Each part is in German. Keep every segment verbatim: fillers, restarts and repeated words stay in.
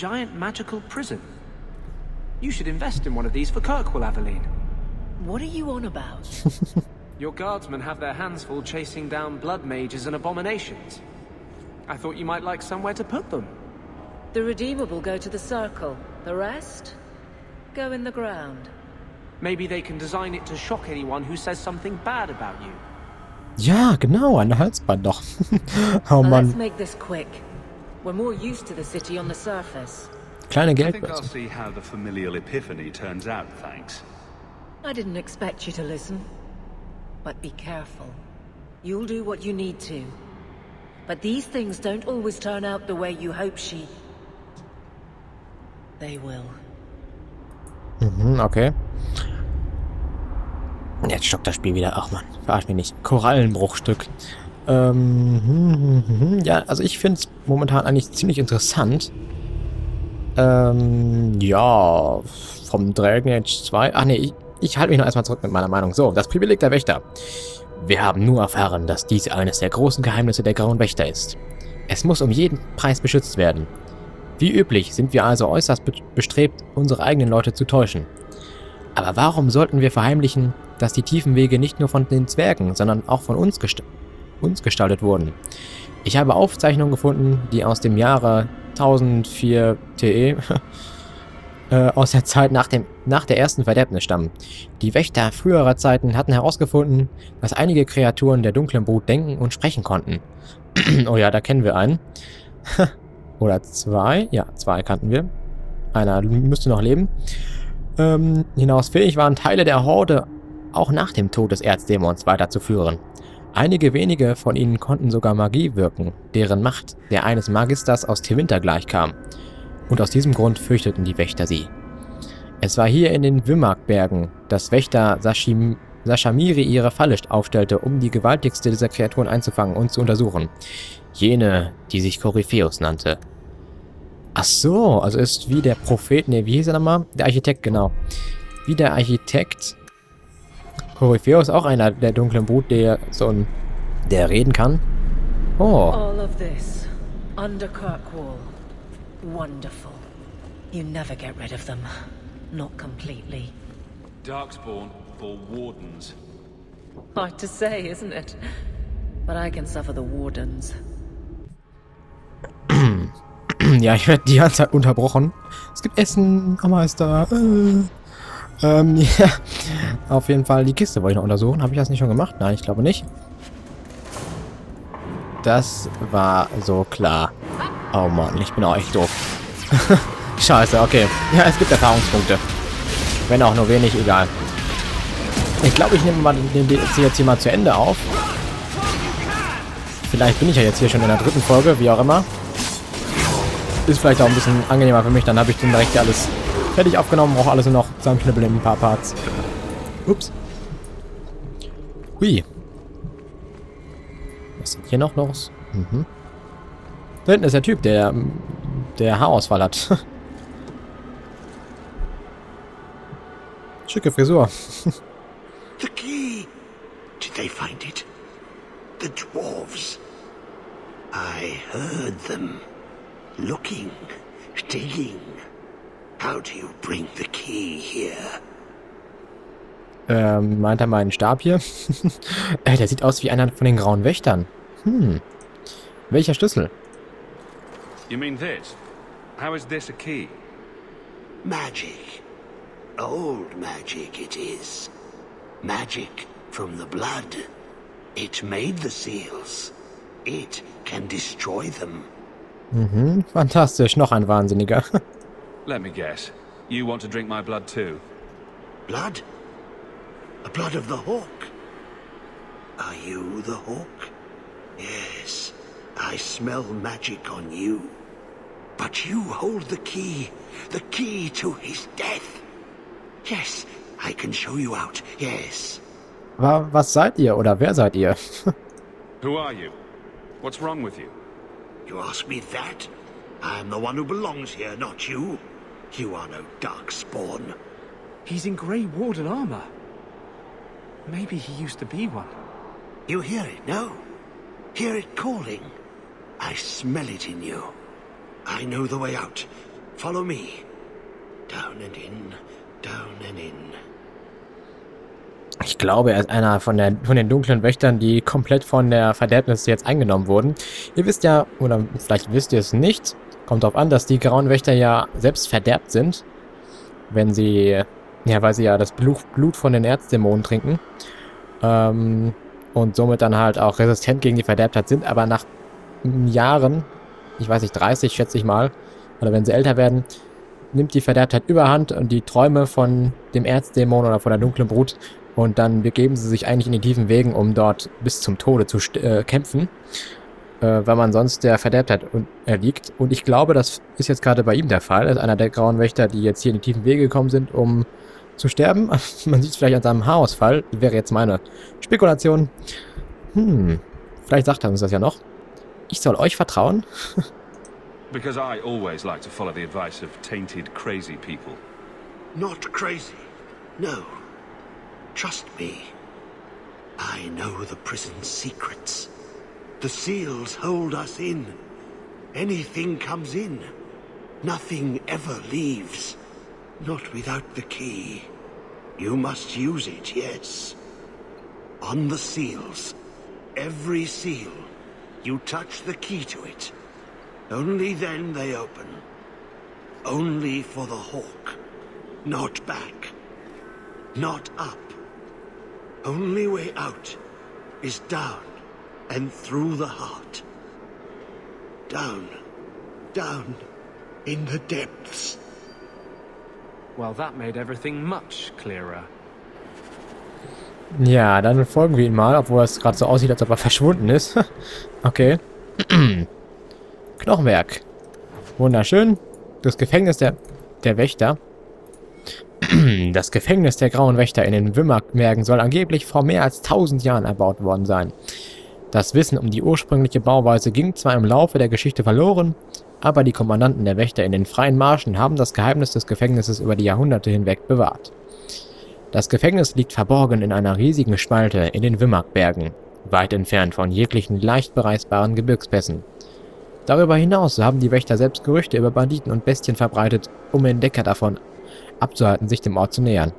giant magical prison. You should invest in one of these for Kirkwall, Aveline. What are you on about? Your guardsmen have their hands full chasing down blood mages and abominations. I thought you might like somewhere to put them. The redeemable go to the Circle. The rest? Go in the ground. Maybe they can design it to shock anyone who says something bad about you. Ja, genau, ein Halsband doch. Oh Mann. Let's make this quick. We're more used to the city on the surface. Kleine Geldbörse. I think I'll see how the familial epiphany turns out, thanks. I didn't expect you to listen. But be careful. You'll do what you need to. But these things don't always turn out the way you hope she... They will. Mhm, okay. Jetzt stockt das Spiel wieder. Ach man, verarsch mich nicht. Korallenbruchstück. Ähm, hm, hm, hm, ja, also ich finde es momentan eigentlich ziemlich interessant. Ähm, ja, vom Dragon Age zwei. Ach nee, ich, ich halte mich noch erstmal zurück mit meiner Meinung. So, das Privileg der Wächter. Wir haben nur erfahren, dass dies eines der großen Geheimnisse der Grauen Wächter ist. Es muss um jeden Preis beschützt werden. Wie üblich sind wir also äußerst bestrebt, unsere eigenen Leute zu täuschen. Aber warum sollten wir verheimlichen, dass die tiefen Wege nicht nur von den Zwergen, sondern auch von uns, gest uns gestaltet wurden? Ich habe Aufzeichnungen gefunden, die aus dem Jahre tausendvier T E äh, aus der Zeit nach, dem, nach der ersten Verderbnis stammen. Die Wächter früherer Zeiten hatten herausgefunden, dass einige Kreaturen der dunklen Brut denken und sprechen konnten. Oh ja, da kennen wir einen. Oder zwei. Ja, zwei kannten wir. Einer müsste noch leben. Ähm, hinausfähig waren Teile der Horde auch nach dem Tod des Erzdämons weiterzuführen. Einige wenige von ihnen konnten sogar Magie wirken, deren Macht der eines Magisters aus Tevinter gleichkam. Und aus diesem Grund fürchteten die Wächter sie. Es war hier in den Wimmarkbergen, dass Wächter Saschim-Saschamiri ihre Falle aufstellte, um die gewaltigste dieser Kreaturen einzufangen und zu untersuchen. Jene, die sich Korypheus nannte. Ach so, also ist wie der Prophet, ne, wie hieß er nochmal? Der Architekt, genau. Wie der Architekt. Korypheus, auch einer der dunklen Brut, der so ein, der reden kann. Oh. All of this under Kirkwall. Wonderful. You never get rid of them. Not completely. Darkspawn for Wardens. Hard to say, isn't it? But I can suffer the Wardens. Ja, ich werde die ganze Zeit unterbrochen. Es gibt Essen, Mama ist da. Äh. Ähm, ja. Auf jeden Fall, die Kiste wollte ich noch untersuchen. Habe ich das nicht schon gemacht? Nein, ich glaube nicht. Das war so klar. Oh Mann, ich bin auch echt doof. Scheiße, okay. Ja, es gibt Erfahrungspunkte. Wenn auch nur wenig, egal. Ich glaube, ich nehme mal den D L C jetzt hier mal zu Ende auf. Vielleicht bin ich ja jetzt hier schon in der dritten Folge, wie auch immer. Ist vielleicht auch ein bisschen angenehmer für mich, dann habe ich den direkt hier alles fertig aufgenommen, brauche alles nur noch zusammenknippeln in ein paar Parts. Ups. Hui. Was ist denn hier noch los? Mhm. Da hinten ist der Typ, der der Haarausfall hat. Schicke Frisur. The key. Did they find it? The dwarves. I heard them. Looking, digging. How do you bring the key here? Ähm, meint er meinen Stab hier? Ey, der sieht aus wie einer von den grauen Wächtern. Hm. Welcher Schlüssel? You mean this? How is this a key? Magic. Old magic it is. Magic from the blood. It made the seals. It can destroy them. Mhm, fantastisch, noch ein Wahnsinniger. Let me guess. You want to drink my blood too? Blood? The blood of the hawk? Are you the hawk? Yes, I smell magic on you. But you hold the key, the key to his death. Yes, I can show you out, yes. Was seid ihr oder wer seid ihr? Who are you? What's wrong with you? You ask me that? I am the one who belongs here, not you. You are no darkspawn. He's in Grey Warden armor. Maybe he used to be one. You hear it, no? Hear it calling. I smell it in you. I know the way out. Follow me. Down and in, down and in. Ich glaube, er ist einer von, der, von den dunklen Wächtern, die komplett von der Verderbnis jetzt eingenommen wurden. Ihr wisst ja, oder vielleicht wisst ihr es nicht, kommt darauf an, dass die grauen Wächter ja selbst verderbt sind, wenn sie, ja, weil sie ja das Blut von den Erzdämonen trinken ähm, und somit dann halt auch resistent gegen die Verderbtheit sind, aber nach Jahren, ich weiß nicht, dreißig schätze ich mal, oder wenn sie älter werden, nimmt die Verderbtheit überhand und die Träume von dem Erzdämon oder von der dunklen Brut. Und dann begeben sie sich eigentlich in die tiefen Wegen, um dort bis zum Tode zu äh, kämpfen, äh, weil man sonst der Verderbtheit erliegt. Und ich glaube, das ist jetzt gerade bei ihm der Fall. Er ist einer der grauen Wächter, die jetzt hier in die tiefen Wege gekommen sind, um zu sterben. Man sieht es vielleicht an seinem Haarausfall. Das wäre jetzt meine Spekulation. Hm, vielleicht sagt er uns das ja noch. Ich soll euch vertrauen? Because I always like to follow the advice of tainted crazy people. Not crazy. No. Trust me. I know the prison secrets. The seals hold us in. Anything comes in. Nothing ever leaves. Not without the key. You must use it, yes. On the seals. Every seal. You touch the key to it. Only then they open. Only for the hawk. Not back. Not up. Only way out is down and through the heart. Down, down, in the depths. Well, that made everything much clearer. Ja, dann folgen wir ihm mal, obwohl es gerade so aussieht, als ob er verschwunden ist. Okay. Knochenwerk. Wunderschön. Das Gefängnis der, der Wächter. Das Gefängnis der Grauen Wächter in den Wimmarkbergen soll angeblich vor mehr als tausend Jahren erbaut worden sein. Das Wissen um die ursprüngliche Bauweise ging zwar im Laufe der Geschichte verloren, aber die Kommandanten der Wächter in den freien Marschen haben das Geheimnis des Gefängnisses über die Jahrhunderte hinweg bewahrt. Das Gefängnis liegt verborgen in einer riesigen Spalte in den Wimmarkbergen, weit entfernt von jeglichen leicht bereisbaren Gebirgspässen. Darüber hinaus haben die Wächter selbst Gerüchte über Banditen und Bestien verbreitet, um Entdecker davon abzuhalten, sich dem Ort zu nähern.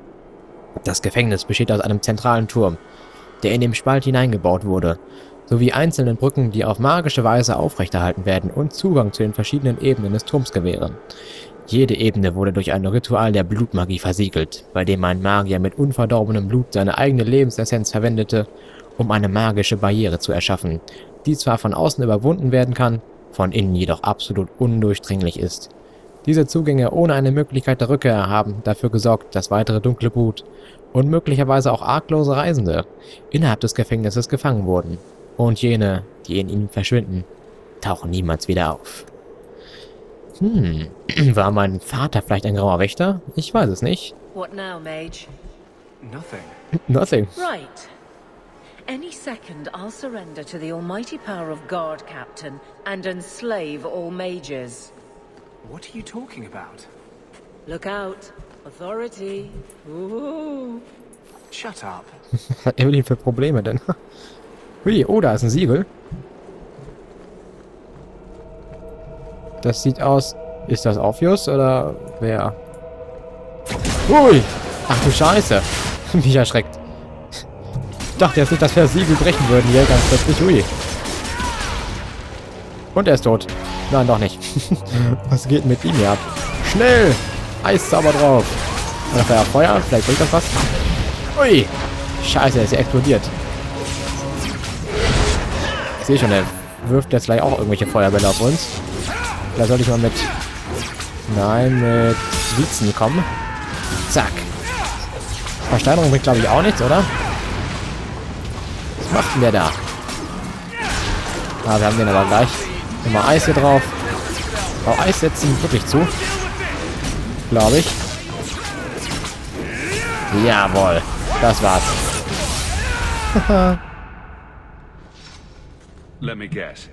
Das Gefängnis besteht aus einem zentralen Turm, der in den Spalt hineingebaut wurde, sowie einzelnen Brücken, die auf magische Weise aufrechterhalten werden und Zugang zu den verschiedenen Ebenen des Turms gewähren. Jede Ebene wurde durch ein Ritual der Blutmagie versiegelt, bei dem ein Magier mit unverdorbenem Blut seine eigene Lebensessenz verwendete, um eine magische Barriere zu erschaffen, die zwar von außen überwunden werden kann, von innen jedoch absolut undurchdringlich ist. Diese Zugänge ohne eine Möglichkeit der Rückkehr haben dafür gesorgt, dass weitere dunkle Brut und möglicherweise auch arglose Reisende innerhalb des Gefängnisses gefangen wurden. Und jene, die in ihnen verschwinden, tauchen niemals wieder auf. Hm, war mein Vater vielleicht ein grauer Wächter? Ich weiß es nicht. What now, Mage? Nothing. Nothing. Right. Any second I'll surrender to the almighty power of God, Captain, and enslave all mages. What are you talking about? Look out. Authority. Ooh. Shut up. Was hat Aveline für Probleme denn? Hui, oh, da ist ein Siegel. Das sieht aus... Ist das Orpheus oder wer? Hui! Ach du Scheiße! Mich erschreckt. Ich dachte jetzt nicht, dass wir das Siegel brechen würden hier ganz plötzlich. Hui. Und er ist tot. Nein, doch nicht. Was geht mit ihm hier ab? Schnell! Eiszauber drauf! Oder vielleicht auch Feuer? Vielleicht bringt das was? Ui! Scheiße, er ist ja explodiert. Ich sehe schon, er wirft jetzt gleich auch irgendwelche Feuerbälle auf uns. Da sollte ich mal mit... Nein, mit Witzen kommen. Zack. Versteinerung bringt, glaube ich, auch nichts, oder? Was macht denn der da? Ah, wir haben den aber gleich. Immer Eis hier drauf. Auch Eis setzt ihn wirklich zu. Glaube ich. Jawohl. Das war's. Let me guess.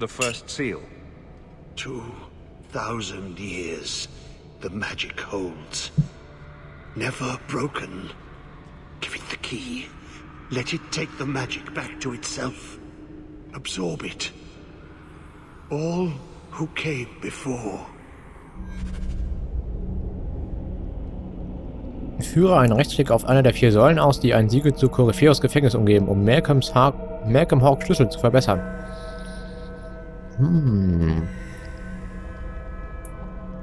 The first seal. Two thousand years the magic holds. Never broken. Give it the key. Let it take the magic back to itself. Absorb it. All who came before. Führe einen Rechtsklick auf einer der vier Säulen aus, die einen Siegel zu Korypheus Gefängnis umgeben, um Malcolms Hawk, Malcolm Hawk Schlüssel zu verbessern. Hm.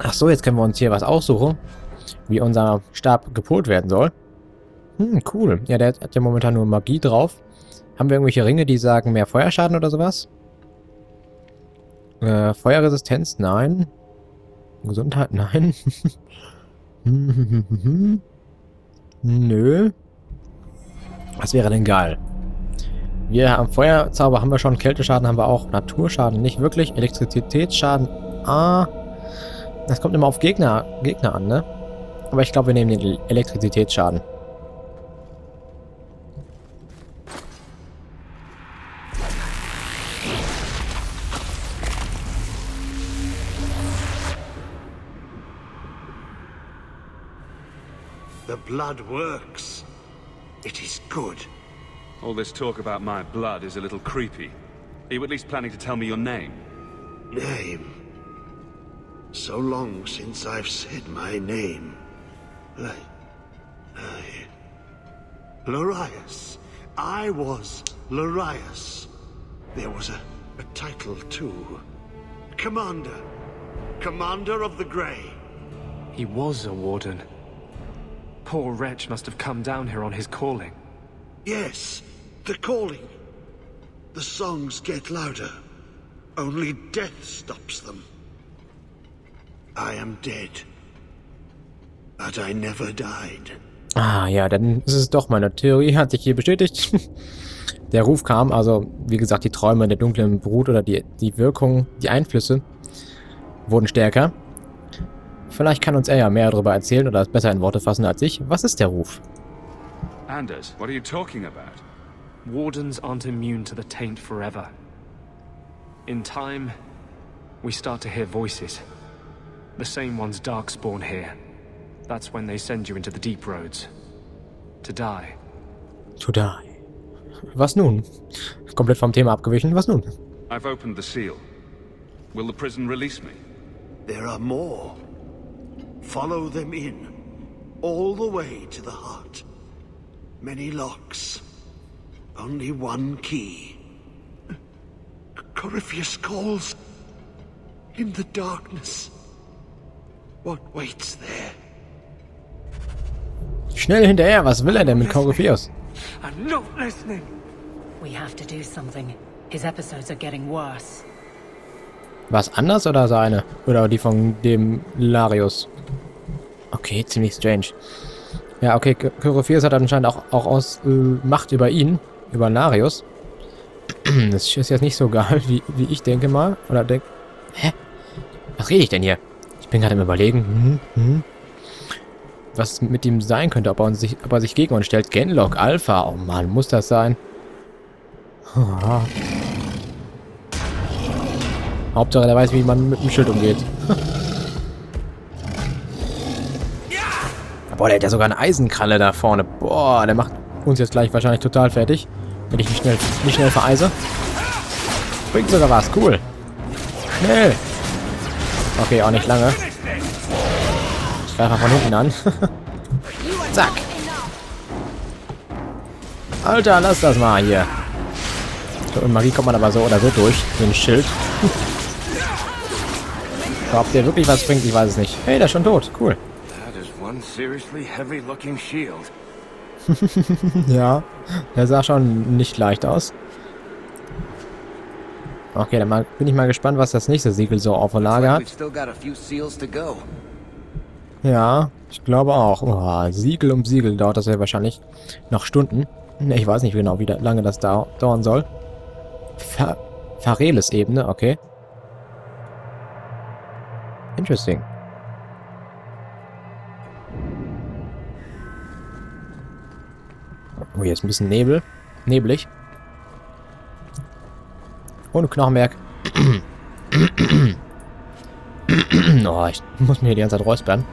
Ach so, jetzt können wir uns hier was aussuchen, wie unser Stab gepolt werden soll. Hm, cool. Ja, der hat ja momentan nur Magie drauf. Haben wir irgendwelche Ringe, die sagen mehr Feuerschaden oder sowas? Äh, Feuerresistenz? Nein. Gesundheit? Nein. Nö. Was wäre denn geil? Wir haben Feuerzauber, haben wir schon. Kälteschaden haben wir auch. Naturschaden nicht wirklich. Elektrizitätsschaden. Ah. Das kommt immer auf Gegner, Gegner an, ne? Aber ich glaube, wir nehmen den Elektrizitätsschaden. The blood works. It is good. All this talk about my blood is a little creepy. Are you at least planning to tell me your name? Name? So long since I've said my name. L I Larius. I was Larius. There was a, a title too. Commander. Commander of the Grey. He was a warden. Poor wretch must have come down here on his calling. Yes, the calling. The songs get louder. Only death stops them. I am dead. But I never died. Ah ja, dann ist es doch, meine Theorie hat sich hier bestätigt. Der Ruf kam, also wie gesagt, die Träume der dunklen Brut oder die, die Wirkung, die Einflüsse wurden stärker. Vielleicht kann uns er ja mehr darüber erzählen oder es besser in Worte fassen als ich. Was ist der Ruf? Anders, what are you talking about? Wardens aren't immune to the taint forever. In time, we start to hear voices. The same ones darkspawn here. That's when they send you into the deep roads. To die. To die. Was nun? Komplett vom Thema abgewichen. Was nun? I've opened the seal. Will the prison release me? There are more. Follow them in, all the way to the heart. Many locks, only one key. Korypheus calls in the darkness. What waits there? Schnell hinterher, was will er denn mit Korypheus? I'm not listening. We have to do something. His episodes are getting worse. Was anders oder seine? Oder die von dem Larius? Okay, ziemlich strange. Ja, okay, Korypheus hat anscheinend auch, auch aus, äh, Macht über ihn, über Larius. Das ist jetzt nicht so geil, wie, wie ich denke mal. Oder denk... Hä? Was rede ich denn hier? Ich bin gerade im Überlegen. Hm, hm. Was mit ihm sein könnte, ob er, uns sich, ob er sich gegen uns stellt. Genlock Alpha, oh Mann, muss das sein? Oh. Hauptsache, der weiß, wie man mit dem Schild umgeht. Boah, der hat ja sogar eine Eisenkralle da vorne. Boah, der macht uns jetzt gleich wahrscheinlich total fertig. Wenn ich mich schnell, nicht schnell vereise. Bringt sogar was, cool. Schnell. Okay, auch nicht lange. Ich greife mal von hinten an. Zack. Alter, lass das mal hier. Und Marie kommt man aber so oder so durch, den Schild. Ob der wirklich was bringt, ich weiß es nicht. Hey, der ist schon tot. Cool. Ja, der sah schon nicht leicht aus. Okay, dann mal, bin ich mal gespannt, was das nächste Siegel so auf der Lage hat. Ja, ich glaube auch. Oh, Siegel um Siegel dauert das ja wahrscheinlich noch Stunden. Ich weiß nicht genau, wie lange das da dauern soll. Fa Fareles-Ebene, okay. Interesting. Oh, jetzt ein bisschen Nebel. Nebelig. Ohne Knochenberg. Oh, ich muss mir die ganze Zeit räuspern.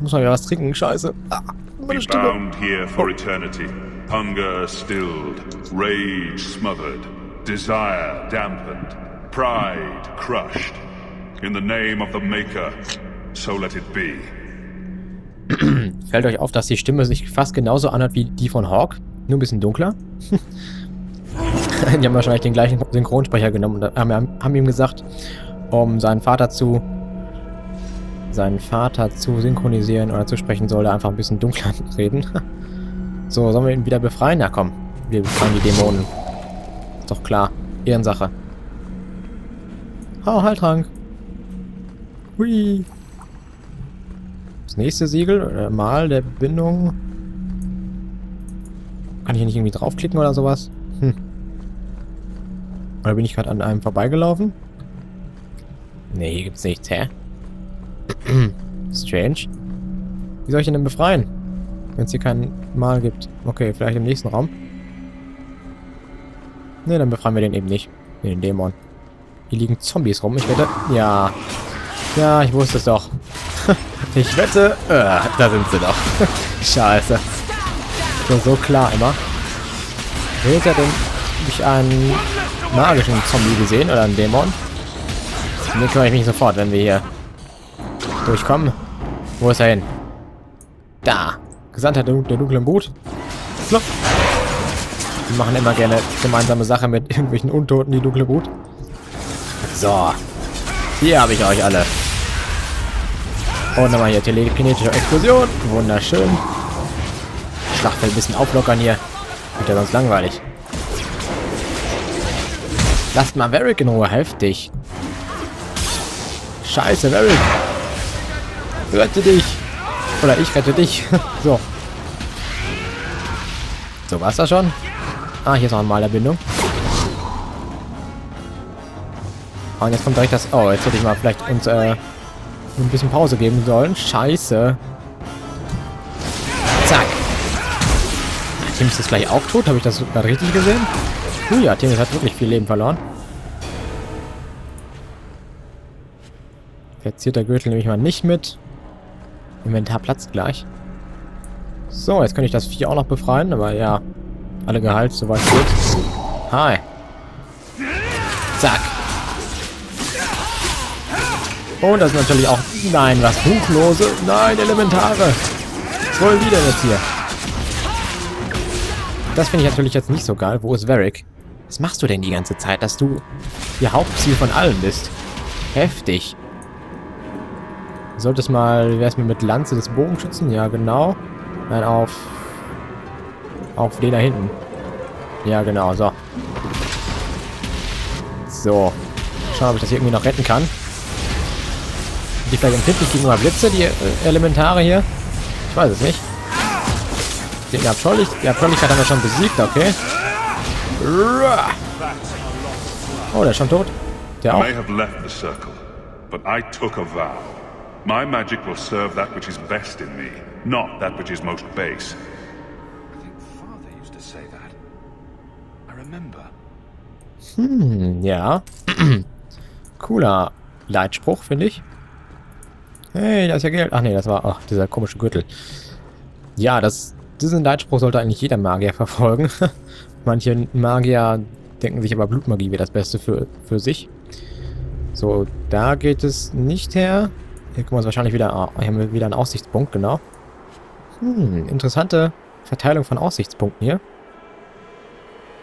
Muss man wieder was trinken, scheiße. Meine Stimme. Hunger stilled, rage smothered, desire dampened, pride crushed. In the name of the Maker, so let it be. Fällt euch auf, dass die Stimme sich fast genauso anhört wie die von Hawk, nur ein bisschen dunkler. Die haben wahrscheinlich den gleichen Synchronsprecher genommen und haben ihm gesagt, um seinen Vater zu seinen Vater zu synchronisieren oder zu sprechen, soll er einfach ein bisschen dunkler reden. So, sollen wir ihn wieder befreien? Na komm, wir befreien die Dämonen. Ist doch klar, Ehrensache. Oh, Heiltrank. Hui. Das nächste Siegel, äh, Mal der Bindung. Kann ich hier nicht irgendwie draufklicken oder sowas? Hm. Oder bin ich gerade an einem vorbeigelaufen? Ne, hier gibt's nichts, hä? Strange. Wie soll ich ihn denn befreien? Wenn es hier kein Mal gibt. Okay, vielleicht im nächsten Raum. Ne, dann befreien wir den eben nicht. Ne, den Dämon. Hier liegen Zombies rum, ich wette... Ja. Ja, ich wusste es doch. Ich wette... Äh, da sind sie doch. Scheiße. So, so klar immer. Hätte er denn... Hab ich einen magischen Zombie gesehen oder einen Dämon? Den kümmere ich mich sofort, wenn wir hier durchkommen. Wo ist er hin? Da. Gesandter der dunklen Brut. Flop. Wir machen immer gerne gemeinsame Sache mit irgendwelchen Untoten, die dunkle Brut. So, hier habe ich euch alle. Und nochmal hier telekinetische Explosion. Wunderschön. Schlachtfeld ein bisschen auflockern hier. Wird ja sonst langweilig. Lasst mal Varric in Ruhe, heftig. Scheiße, Varric. Rette dich. Oder ich rette dich. So. So war's da schon. Ah, hier ist noch eine Malerbindung. Und jetzt kommt direkt das... Oh, jetzt hätte ich mal vielleicht uns äh, ein bisschen Pause geben sollen. Scheiße. Zack. Artemis ist gleich auch tot. Habe ich das gerade richtig gesehen? Ui, Artemis hat wirklich viel Leben verloren. Verzierter Gürtel nehme ich mal nicht mit. Inventar platzt gleich. So, jetzt kann ich das Vieh auch noch befreien. Aber ja, alle geheilt, soweit geht. Hi. Zack. Und das ist natürlich auch... Nein, was? Buchlose? Nein, Elementare! Was wollen die denn jetzt hier? Das finde ich natürlich jetzt nicht so geil. Wo ist Varric? Was machst du denn die ganze Zeit, dass du ihr Hauptziel von allen bist? Heftig. Du solltest mal... Wär's mir mit Lanze des Bogenschützen? Ja, genau. Nein, auf... Auf den da hinten. Ja, genau, so. So. Schauen, ob ich das hier irgendwie noch retten kann. Die vielleicht empfindlich gegen mal Blitze, die Elementare hier. Ich weiß es nicht. Die Abscheulichkeit haben wir schon besiegt, okay. Oh, der ist schon tot. Der auch. Hm, ja. Cooler Leitspruch, finde ich. Hey, da ist ja Geld. Ach nee, das war ach, dieser komische Gürtel. Ja, das, diesen Leitspruch sollte eigentlich jeder Magier verfolgen. Manche Magier denken sich aber, Blutmagie wäre das Beste für, für sich. So, da geht es nicht her. Hier gucken wir uns wahrscheinlich wieder... Hier haben wir wieder einen Aussichtspunkt, genau. Hm, interessante Verteilung von Aussichtspunkten hier.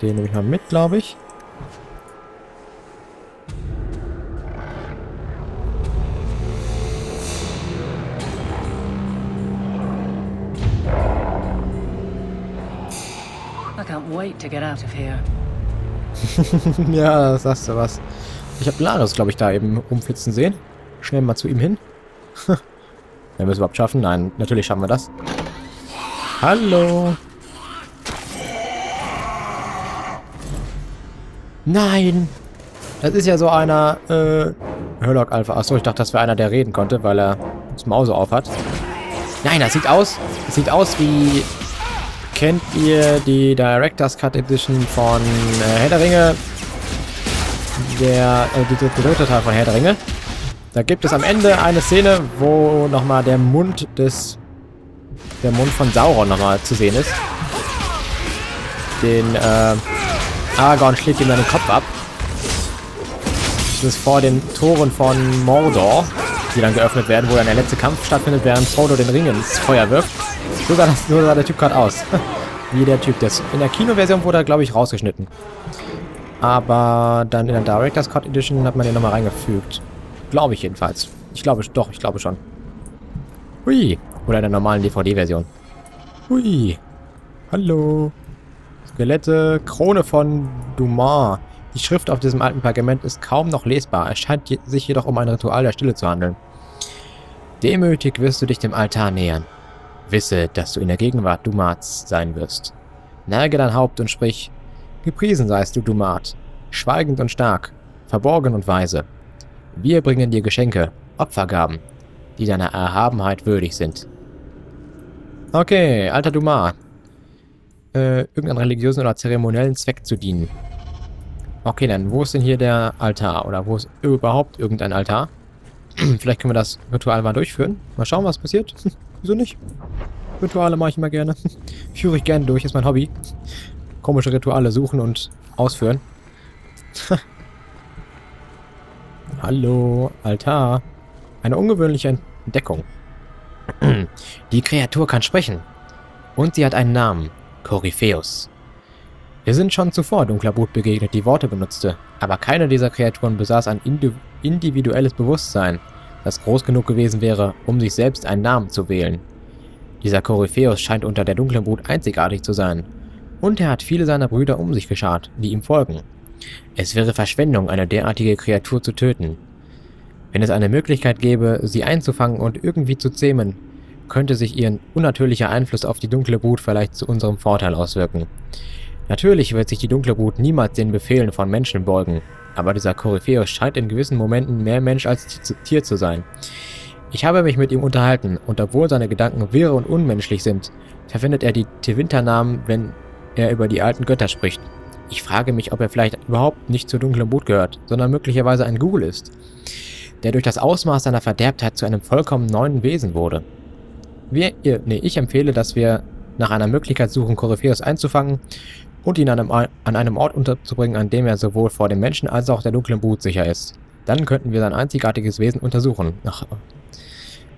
Den nehme ich mal mit, glaube ich. Ja, sagst du was. Ich habe Larius, glaube ich, da eben rumflitzen sehen. Schnell mal zu ihm hin. Wenn wir es überhaupt schaffen. Nein, natürlich schaffen wir das. Hallo. Nein. Das ist ja so einer, äh, Genlock Alpha. Achso, ich dachte, das wäre einer, der reden konnte, weil er das Maul so auf hat. Nein, das sieht aus. Das sieht aus wie... Kennt ihr die Director's Cut Edition von äh, Herr der Ringe? Der äh, dritte Teil von Herr der Ringe. Da gibt es am Ende eine Szene, wo nochmal der Mund des... Der Mund von Sauron nochmal zu sehen ist. Den äh, Aragorn schlägt ihm seinen Kopf ab. Das ist vor den Toren von Mordor. die dann geöffnet werden, wo dann der letzte Kampf stattfindet, während Frodo den Ring ins Feuer wirft. So sah, das, so sah der Typ gerade aus. Wie der Typ das. In der Kinoversion wurde er, glaube ich, rausgeschnitten. Aber dann in der Director's Cut Edition hat man den nochmal reingefügt. Glaube ich jedenfalls. Ich glaube, doch, ich glaube schon. Hui. Oder in der normalen D V D-Version. Hui. Hallo. Skelette, Krone von Dumat. Die Schrift auf diesem alten Pergament ist kaum noch lesbar. Es scheint je- sich jedoch um ein Ritual der Stille zu handeln. Demütig wirst du dich dem Altar nähern. Wisse, dass du in der Gegenwart Dumats sein wirst. Neige dein Haupt und sprich, gepriesen seist du, Dumat, schweigend und stark, verborgen und weise. Wir bringen dir Geschenke, Opfergaben, die deiner Erhabenheit würdig sind. Okay, alter Dumat. Äh, irgendeinen religiösen oder zeremoniellen Zweck zu dienen. Okay, dann, wo ist denn hier der Altar? Oder wo ist überhaupt irgendein Altar? Vielleicht können wir das Ritual mal durchführen. Mal schauen, was passiert. Wieso nicht? Rituale mache ich immer gerne. Führe ich gerne durch, ist mein Hobby. Komische Rituale suchen und ausführen. Hallo, Altar. Eine ungewöhnliche Entdeckung. Die Kreatur kann sprechen. Und sie hat einen Namen. Korypheus. Wir sind schon zuvor dunkler Brut begegnet, die Worte benutzte. Aber keine dieser Kreaturen besaß ein Indi- individuelles Bewusstsein, das groß genug gewesen wäre, um sich selbst einen Namen zu wählen. Dieser Korypheus scheint unter der dunklen Brut einzigartig zu sein. Und er hat viele seiner Brüder um sich geschart, die ihm folgen. Es wäre Verschwendung, eine derartige Kreatur zu töten. Wenn es eine Möglichkeit gäbe, sie einzufangen und irgendwie zu zähmen, könnte sich ihr unnatürlicher Einfluss auf die dunkle Brut vielleicht zu unserem Vorteil auswirken. Natürlich wird sich die dunkle Brut niemals den Befehlen von Menschen beugen, aber dieser Korypheus scheint in gewissen Momenten mehr Mensch als Tier zu sein. Ich habe mich mit ihm unterhalten, und obwohl seine Gedanken wirr und unmenschlich sind, verwendet er die Tevinter-Namen, wenn er über die alten Götter spricht. Ich frage mich, ob er vielleicht überhaupt nicht zur dunklen Brut gehört, sondern möglicherweise ein Ghoul ist, der durch das Ausmaß seiner Verderbtheit zu einem vollkommen neuen Wesen wurde. Wir, ihr, nee, ich empfehle, dass wir nach einer Möglichkeit suchen, Korypheus einzufangen und ihn an einem, an einem Ort unterzubringen, an dem er sowohl vor dem Menschen als auch der dunklen Brut sicher ist. Dann könnten wir sein einzigartiges Wesen untersuchen. Ach,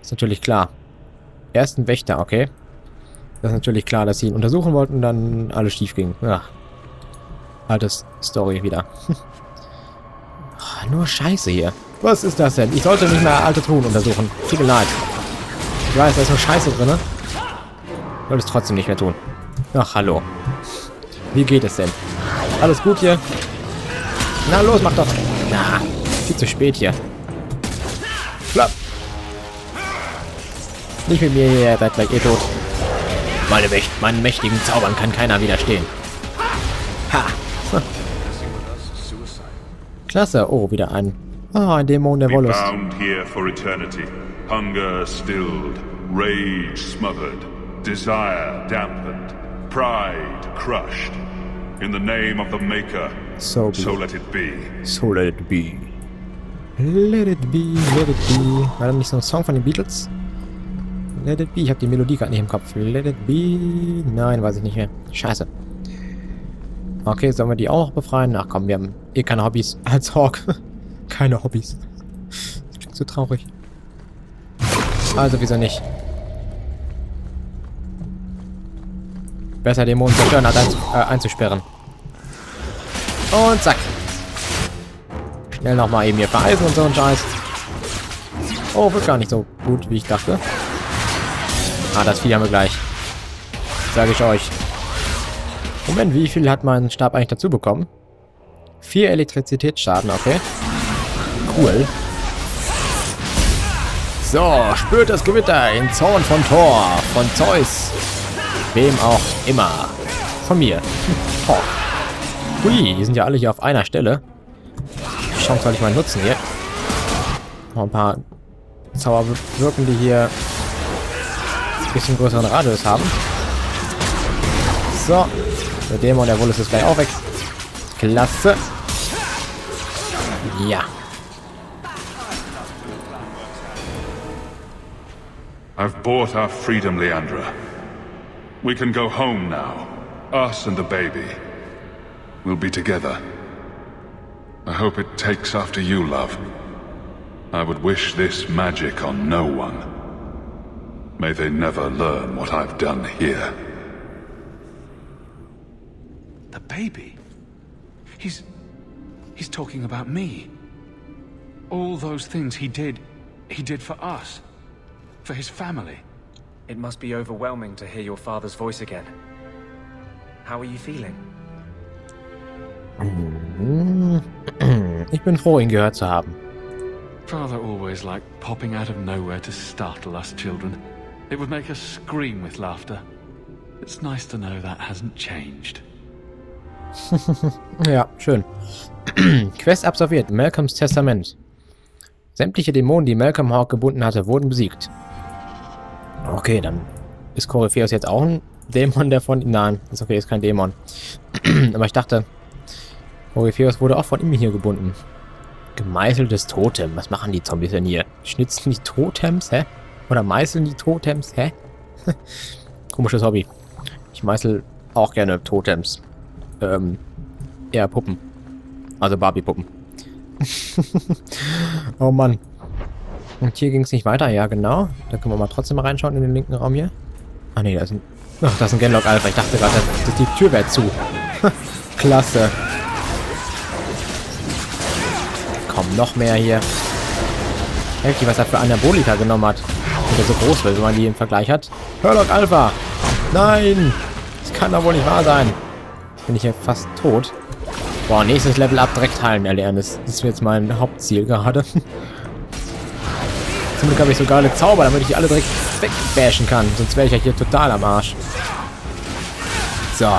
ist natürlich klar. Er ist ein Wächter, okay. Das ist natürlich klar, dass sie ihn untersuchen wollten und dann alles schief ging. Ach, altes Story wieder. Ach, nur Scheiße hier. Was ist das denn? Ich sollte nicht mehr alte Truhen untersuchen. Viel leid. Ich weiß, da ist nur Scheiße drin. Sollte es trotzdem nicht mehr tun. Ach, hallo. Wie geht es denn? Alles gut hier? Na los, mach doch. Na, viel zu spät hier. Flop. Nicht mit mir hier, seid gleich ihr tot. Meine Mächt, meinen mächtigen Zaubern kann keiner widerstehen. Ha. Hm. Klasse. Oh, wieder ein. Ah, ein Dämon der Wollust. Bound here for eternity. Hunger stilled. Rage smothered. Desire dampened. Pride crushed. In the name of the Maker. So, so let it be. So let it be. Let it be, let it be. War das nicht so ein Song von den Beatles? Let it be. Ich habe die Melodie gerade nicht im Kopf. Let it be. Nein, weiß ich nicht mehr. Scheiße. Okay, sollen wir die auch befreien? Ach komm, wir haben eh keine Hobbys. Als Hawk. Keine Hobbys. Das klingt so traurig. Also, wieso nicht? Besser Dämonen zerstören, als einz äh, einzusperren. Und zack. Schnell nochmal eben hier vereisen und so ein Scheiß. Oh, wird gar nicht so gut, wie ich dachte. Ah, das Vieh haben wir gleich. Sage ich euch. Moment, wie viel hat mein Stab eigentlich dazu bekommen? Vier Elektrizitätsschaden, okay. Cool. So, spürt das Gewitter im Zorn von Thor, von Zeus. Wem auch immer. Von mir. Oh. Hui, die sind ja alle hier auf einer Stelle. Die Chance soll ich mal nutzen hier. Noch ein paar Zauber wirken, die hier ein bisschen größeren Radius haben. So. Der Dämon der Wollust ist gleich auch weg. Klasse. Ja. I've bought our freedom, Leandra. We can go home now. Us and the baby. We'll be together. I hope it takes after you, love. I would wish this magic on no one. May they never learn what I've done here. The baby? He's... he's talking about me. All those things he did, he did for us. For his family. It must be overwhelming to hear your father's voice again. How are you feeling? Ich bin froh, ihn gehört zu haben. Father always liked popping out of nowhere to startle us children. It would make us scream with laughter. It's nice to know that hasn't changed. Ja, schön. Quest absolviert. Malcolms Testament. Sämtliche Dämonen, die Malcolm Hawk gebunden hatte, wurden besiegt. Okay, dann ist Korypheus jetzt auch ein Dämon, der von ihm... Nein, ist okay, ist kein Dämon. Aber ich dachte, Korypheus wurde auch von ihm hier gebunden. Gemeißeltes Totem. Was machen die Zombies denn hier? Schnitzen die Totems, hä? Oder meißeln die Totems, hä? Komisches Hobby. Ich meißel auch gerne Totems. Ähm, eher Puppen. Also Barbie-Puppen. Oh Mann. Und hier ging es nicht weiter. Ja, genau. Da können wir mal trotzdem mal reinschauen in den linken Raum hier. Ah ne, da ist ein... Ach, da ist ein Genlock Alpha. Ich dachte gerade, dass die Tür wäre zu. Klasse. Komm, noch mehr hier. Heftig, was er für Anabolika genommen hat. Und der so groß wird, wenn man die im Vergleich hat. Genlock Alpha. Nein. Das kann doch wohl nicht wahr sein. Bin ich ja fast tot. Boah, nächstes Level ab, direkt heilen erlernen. Das ist jetzt mein Hauptziel gerade. Zum Glück habe ich sogar eine Zauber, damit ich die alle direkt wegbashen kann. Sonst wäre ich ja hier total am Arsch. So.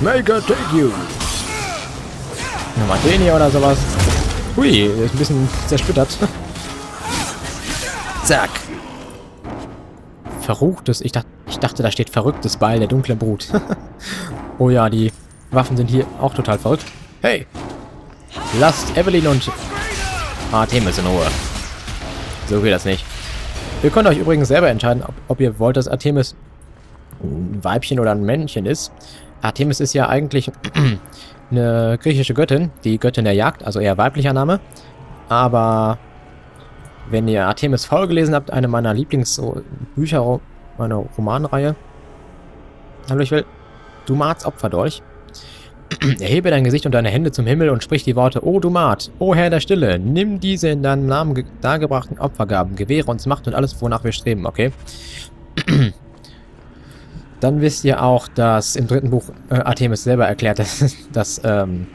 Maker, take you! Nochmal den hier oder sowas. Hui, der ist ein bisschen zersplittert. Zack. Verruchtes, ich dachte, ich dachte, da steht verrücktes Beil der dunklen Brut. Oh ja, die Waffen sind hier auch total verrückt. Hey! Lasst Aveline und Artemis in Ruhe. So geht das nicht. Ihr könnt euch übrigens selber entscheiden, ob, ob ihr wollt, dass Artemis ein Weibchen oder ein Männchen ist. Artemis ist ja eigentlich eine griechische Göttin, die Göttin der Jagd, also eher weiblicher Name. Aber wenn ihr Artemis Fowl gelesen habt, eine meiner Lieblingsbücher, meine Romanreihe, hallo, ich will Dumats Opferdolch. Erhebe dein Gesicht und deine Hände zum Himmel und sprich die Worte: O Dumat, O Herr der Stille, nimm diese in deinem Namen dargebrachten Opfergaben, gewähre uns Macht und alles, wonach wir streben, okay? Dann wisst ihr auch, dass im dritten Buch äh, Artemis selber erklärt, dass, dass ähm,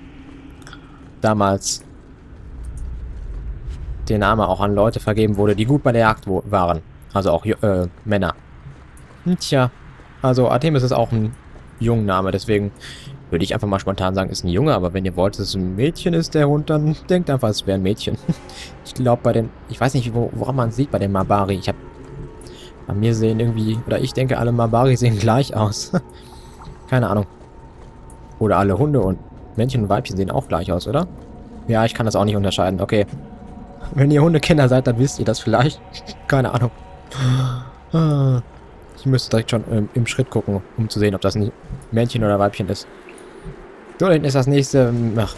damals der Name auch an Leute vergeben wurde, die gut bei der Jagd waren. Also auch äh, Männer. Tja, also Artemis ist auch ein Jungname, deswegen würde ich einfach mal spontan sagen, ist ein Junge, aber wenn ihr wollt, dass es ein Mädchen ist, der Hund, dann denkt einfach, es wäre ein Mädchen. Ich glaube bei den, ich weiß nicht, wo, woran man sieht bei den Mabari. Ich habe, bei mir sehen irgendwie, oder ich denke, alle Mabari sehen gleich aus. Keine Ahnung. Oder alle Hunde und Männchen und Weibchen sehen auch gleich aus, oder? Ja, ich kann das auch nicht unterscheiden, okay. Wenn ihr Hundekinder seid, dann wisst ihr das vielleicht. Keine Ahnung. Ich müsste direkt schon ähm, im Schritt gucken, um zu sehen, ob das ein Männchen oder Weibchen ist. So, da hinten ist das nächste... Ach,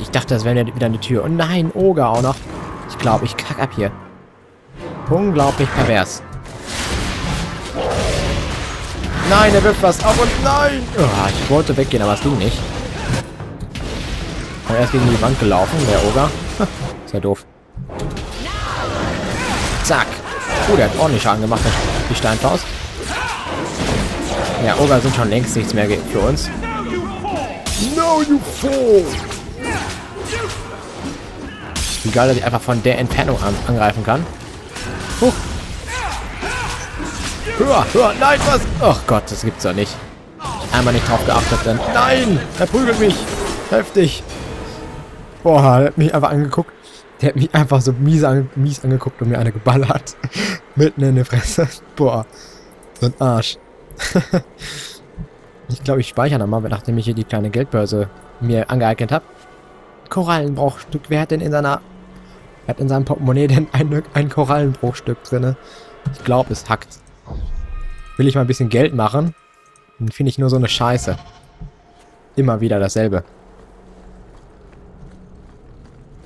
ich dachte, das wäre wieder eine Tür. Oh nein, Oger auch noch. Ich glaube, ich kack ab hier. Unglaublich pervers. Nein, er wirft was ab und nein! Oh, ich wollte weggehen, aber es ging nicht. Er ist gegen die Wand gelaufen, der Oger. Ist ja doof. Zack. Oh, der hat ordentlich Schaden gemacht, die Steinfaust. Ja, Oger sind schon längst nichts mehr für uns. No, you fool! Wie geil, dass ich einfach von der Entfernung an angreifen kann. Huch! Hör, hör, nein, was? Ach Gott, das gibt's doch nicht. Einmal nicht drauf geachtet, dann... Nein! Er prügelt mich! Heftig! Boah, er hat mich einfach angeguckt. Der hat mich einfach so mies, ange mies angeguckt und mir eine geballert. Mitten in die Fresse. Boah. So ein Arsch. Ich glaube, ich speichere nochmal, nachdem ich hier die kleine Geldbörse mir angeeignet habe. Korallenbruchstück. Wer hat denn in seiner... Wer hat in seinem Portemonnaie denn ein, ein Korallenbruchstück drin? Ich glaube, es hackt. Will ich mal ein bisschen Geld machen? Dann finde ich nur so eine Scheiße. Immer wieder dasselbe.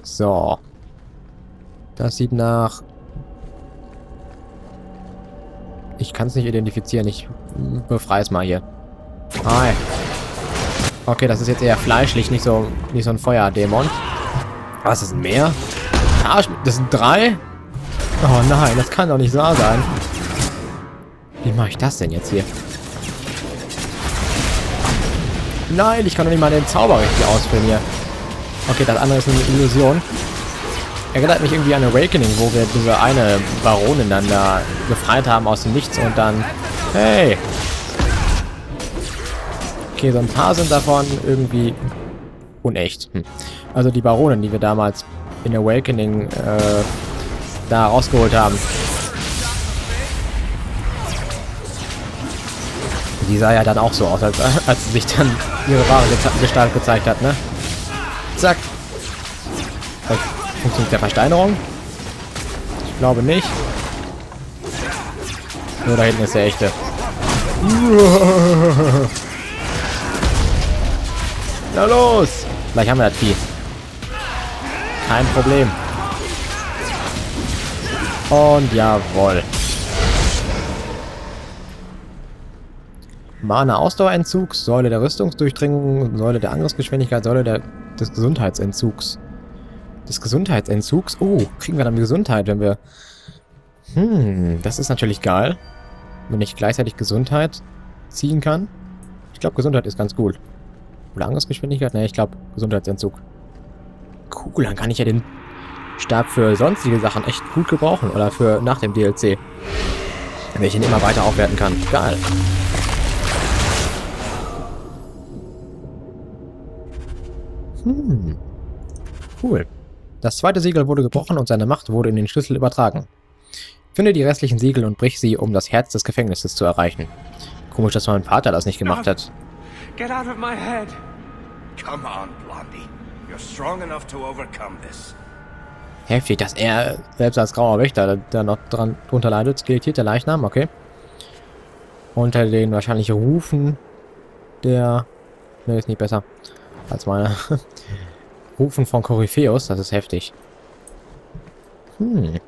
So. Das sieht nach... Ich kann es nicht identifizieren. Ich befreie es mal hier. Hi. Okay, das ist jetzt eher fleischlich, nicht so, nicht so ein Feuerdämon. Was, das sind mehr? Arsch, das sind drei? Oh nein, das kann doch nicht wahr sein. Wie mache ich das denn jetzt hier? Nein, ich kann doch nicht mal den Zauber richtig ausführen hier. Okay, das andere ist eine Illusion. Erinnert mich irgendwie an Awakening, wo wir diese eine Baronin dann da befreit haben aus dem Nichts und dann... Hey! Okay, so ein paar sind davon irgendwie unecht. Hm. Also die Baronin, die wir damals in Awakening äh, da rausgeholt haben. Die sah ja dann auch so aus, als, als sie sich dann ihre wahre Gestalt gezeigt hat, ne? Zack! Funktioniert der Versteinerung? Ich glaube nicht. Nur da hinten ist der echte. Na los! Gleich haben wir das Vieh. Kein Problem. Und jawohl. Mana-Ausdauerentzug, Säule der Rüstungsdurchdringung, Säule der Angriffsgeschwindigkeit, Säule der, des Gesundheitsentzugs. Des Gesundheitsentzugs? Oh, kriegen wir dann die Gesundheit, wenn wir... Hm, das ist natürlich geil. Wenn ich gleichzeitig Gesundheit ziehen kann. Ich glaube, Gesundheit ist ganz cool. Oder Angriffsgeschwindigkeit? Ne, ich glaube, Gesundheitsentzug. Cool, dann kann ich ja den Stab für sonstige Sachen echt gut gebrauchen. Oder für nach dem D L C. Wenn ich ihn immer weiter aufwerten kann. Geil. Hm. Cool. Das zweite Siegel wurde gebrochen und seine Macht wurde in den Schlüssel übertragen. Finde die restlichen Siegel und brich sie, um das Herz des Gefängnisses zu erreichen. Komisch, dass mein Vater das nicht gemacht hat. Get out of my head. Come on, Blondie. You're strong enough to overcome this. Heftig, dass er selbst als grauer Wächter da noch dran drunter leidet. Skelettiert der Leichnam, okay. Unter den wahrscheinlich Rufen der... Ne, ist nicht besser als meine. Rufen von Korypheus, das ist heftig. Hm.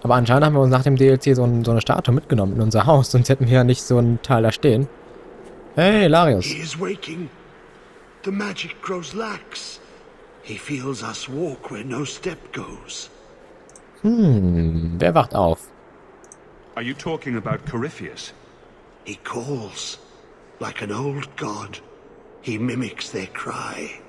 Aber anscheinend haben wir uns nach dem D L C so, ein, so eine Statue mitgenommen in unser Haus, sonst hätten wir ja nicht so einen Teil da stehen. Hey, Larius. He is waking. The magic grows lax. He feels us walk where no step goes. Hm, wer wacht auf? Are you talking about Korypheus? He calls like an old god. He mimics their cry.